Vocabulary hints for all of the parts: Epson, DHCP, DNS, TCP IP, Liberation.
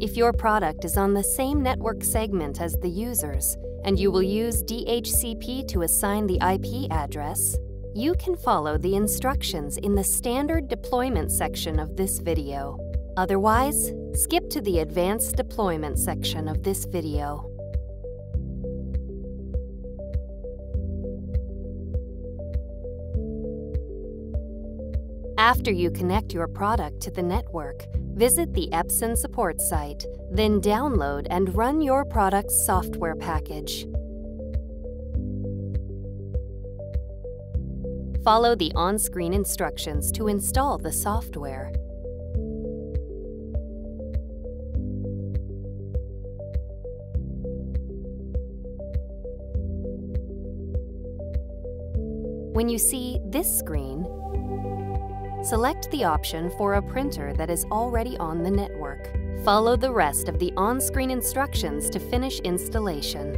if your product is on the same network segment as the users, and you will use DHCP to assign the IP address, you can follow the instructions in the standard deployment section of this video. Otherwise, skip to the advanced deployment section of this video. After you connect your product to the network, visit the Epson support site, then download and run your product's software package. Follow the on-screen instructions to install the software. When you see this screen, select the option for a printer that is already on the network. Follow the rest of the on-screen instructions to finish installation.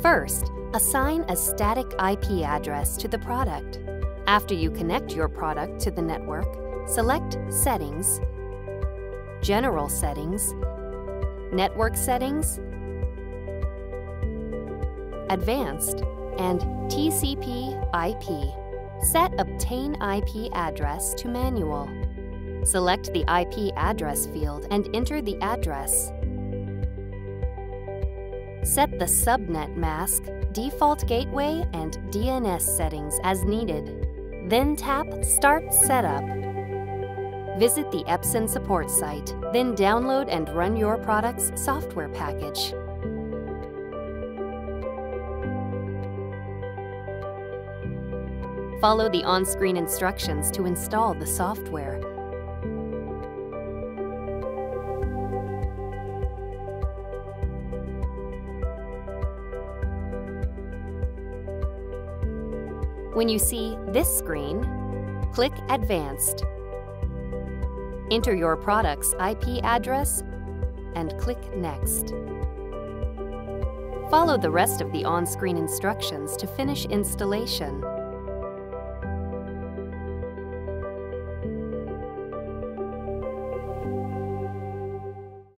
First, assign a static IP address to the product. After you connect your product to the network, select Settings, General Settings, Network Settings, Advanced, and TCP IP. Set Obtain IP Address to Manual. Select the IP address field and enter the address. Set the subnet mask, default gateway, and DNS settings as needed. Then tap Start Setup. Visit the Epson support site, then download and run your product's software package. Follow the on-screen instructions to install the software. When you see this screen, click Advanced. Enter your product's IP address and click Next. Follow the rest of the on-screen instructions to finish installation.